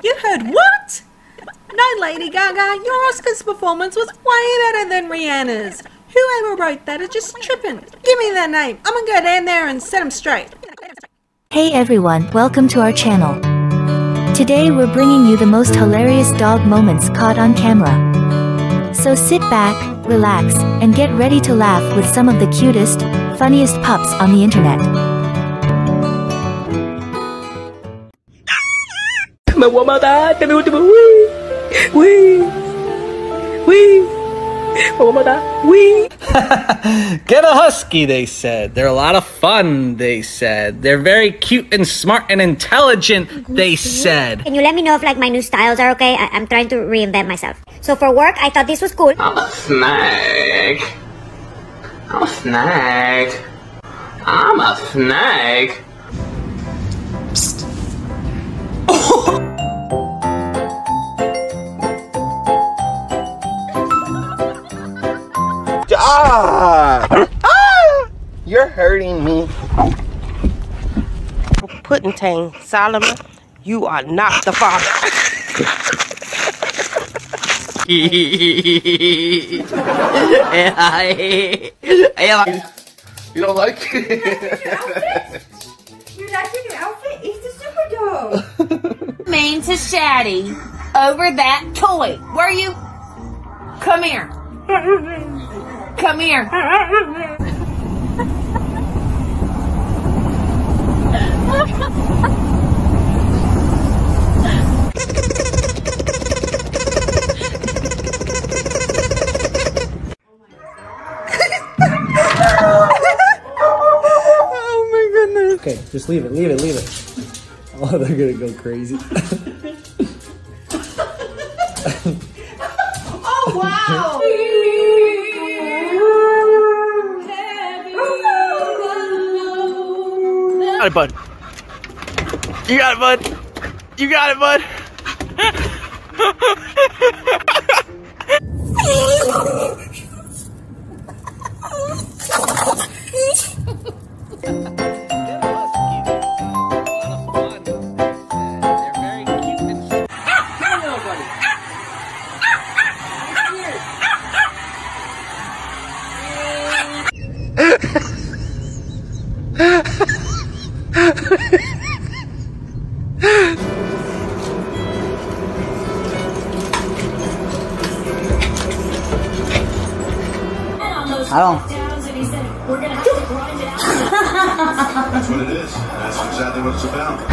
You heard what? No, Lady Gaga, your Oscars performance was way better than Rihanna's. Whoever wrote that is just tripping. Give me their name. I'm gonna go down there and set them straight. Hey everyone, welcome to our channel. Today we're bringing you the most hilarious dog moments caught on camera. So sit back, relax, and get ready to laugh with some of the cutest, funniest pups on the internet. Get a husky, they said. They're a lot of fun, they said. They're very cute and smart and intelligent, they said. Can you let me know if like my new styles are okay? I'm trying to reinvent myself. So for work, I thought this was cool. I'm a snake. Psst. Oh. Ah! Ah! You're hurting me. Puttin' Tang Solomon, you are not the father. You don't like it? Your outfit is the super dog. Mean to Shaddy over that toy. Were you? Come here. Come here. Oh my goodness. Okay, just leave it. Oh, they're gonna go crazy. Oh, wow. You got it, bud. You got it, bud. I don't. We're gonna have to grind it out. That's what it is. That's exactly what it's about.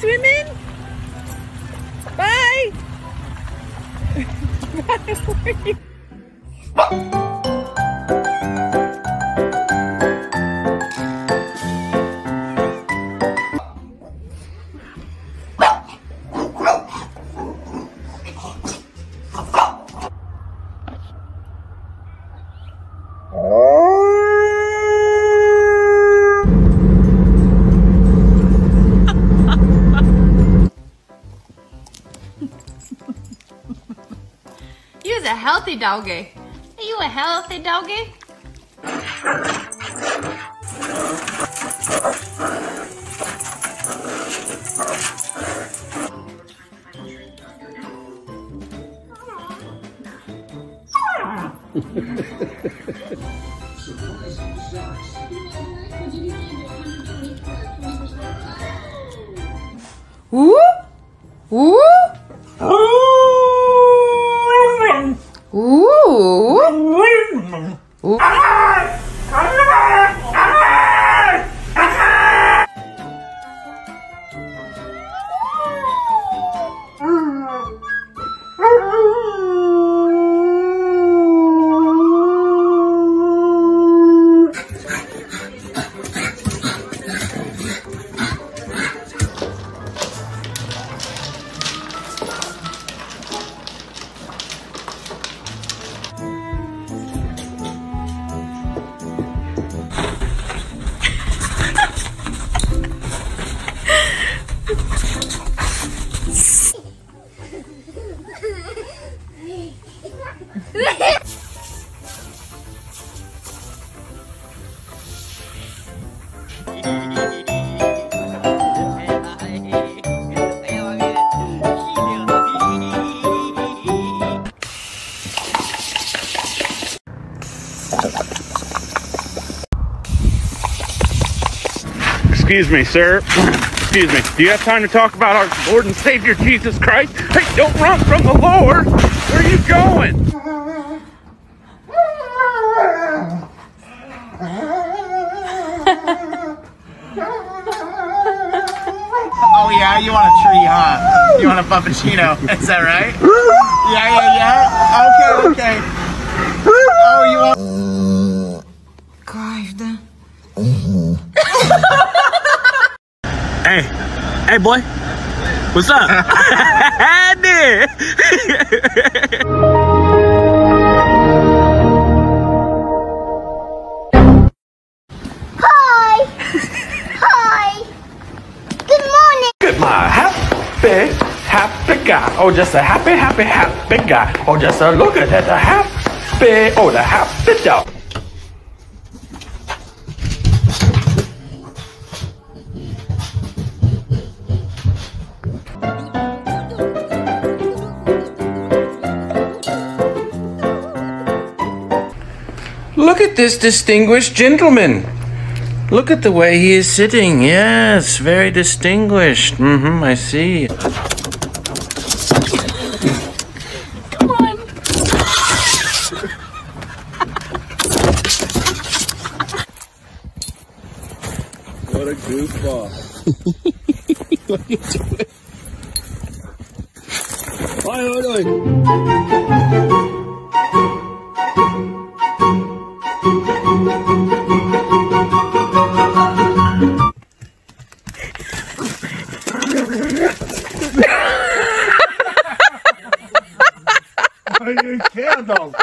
Swimming? Bye! Bye. You're a healthy doggy. Are you a healthy doggy? Ooh! Ooh! Excuse me, sir. Excuse me. Do you have time to talk about our Lord and Savior, Jesus Christ? Hey, don't run from the Lord. Where are you going? Oh, yeah, you want a tree, huh? You want a puppuccino. Is that right? Yeah. Okay. Oh, you want... Clive, the... Hey boy, what's up? Hi. Good morning. Good my happy guy. Oh, just a happy guy. Oh, just a look at that, the happy dog. Look at this distinguished gentleman. Look at the way he is sitting. Yes, very distinguished. I see. Come on. What a goofball. What are you doing? What are you doing? Candles.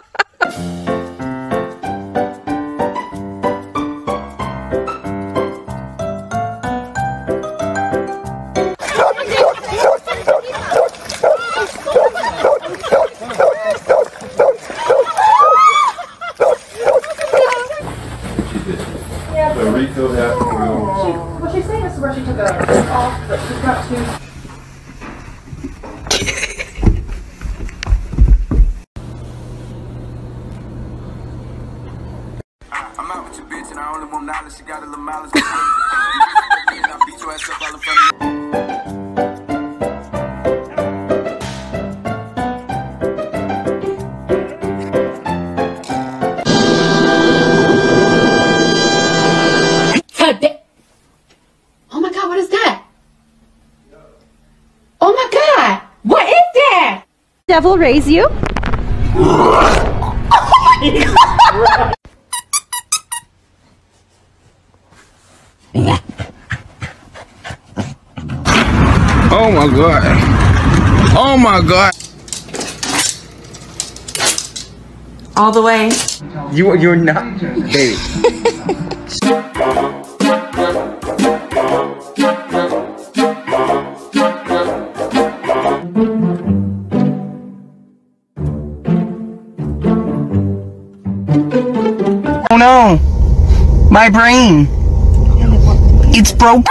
She's saying this is where she took it off, but she's got to. Devil raise you? Oh my God. Oh my God. Oh my God. All the way. You're not, baby. No, my brain, it's broke.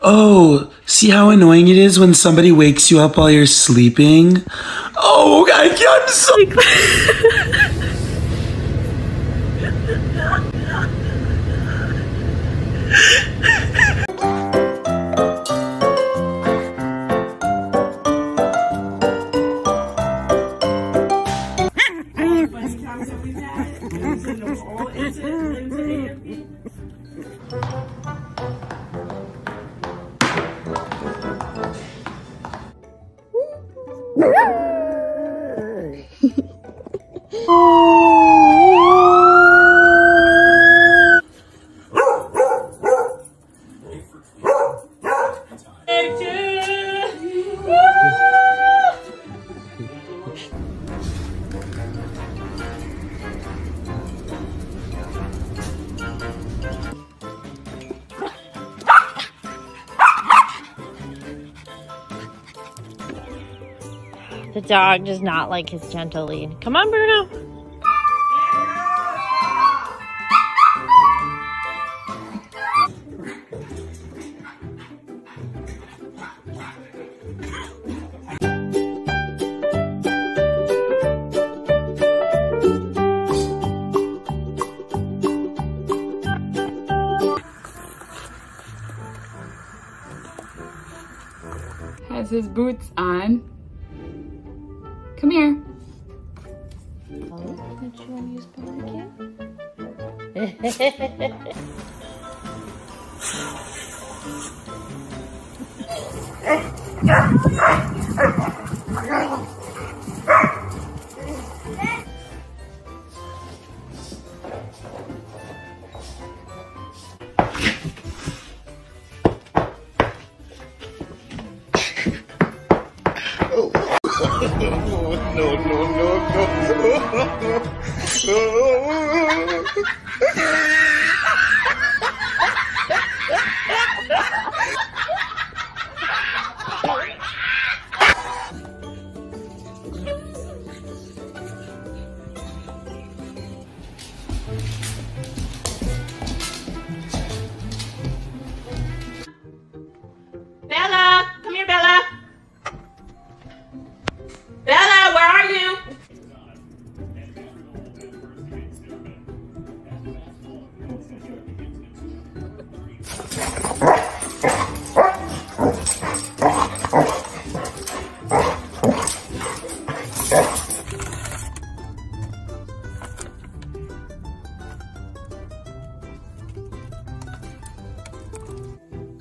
Oh, see how annoying it is when somebody wakes you up while you're sleeping? Oh, I can't sleep. The dog does not like his gentle lead. Come on, Bruno. has his boots on. Come here. Oh, don't you want to use Puppy Love Fun?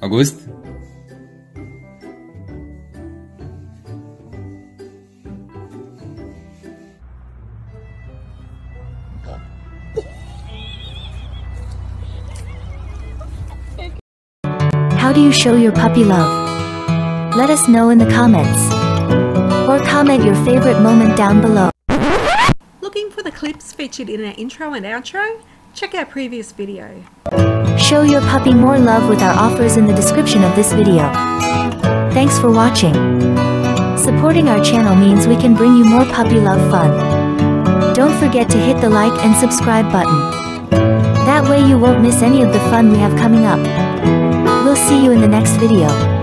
August? How do you show your puppy love? Let us know in the comments. Or comment your favorite moment down below. Looking for the clips featured in our intro and outro? Check our previous video. Show your puppy more love with our offers in the description of this video. Thanks for watching. Supporting our channel means we can bring you more Puppy Love Fun. Don't forget to hit the like and subscribe button. That way you won't miss any of the fun we have coming up. We'll see you in the next video.